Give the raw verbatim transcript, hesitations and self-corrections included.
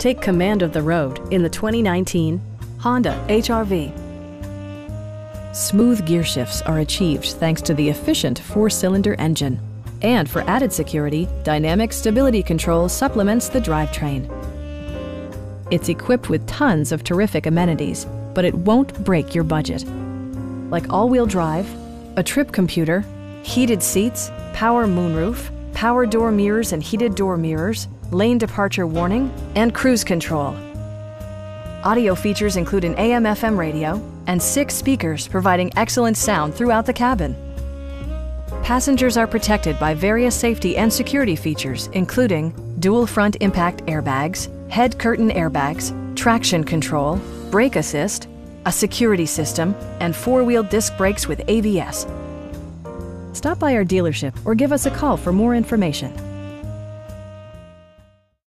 Take command of the road in the twenty nineteen Honda H R V. Smooth gear shifts are achieved thanks to the efficient four-cylinder engine. And for added security, dynamic stability control supplements the drivetrain. It's equipped with tons of terrific amenities, but it won't break your budget. Like all-wheel drive, a trip computer, heated seats, power moonroof, power door mirrors and heated door mirrors, lane departure warning, and cruise control. Audio features include an A M F M radio and six speakers providing excellent sound throughout the cabin. Passengers are protected by various safety and security features, including dual front impact airbags, head curtain airbags, traction control, brake assist, a security system, and four-wheel disc brakes with A B S. Stop by our dealership or give us a call for more information.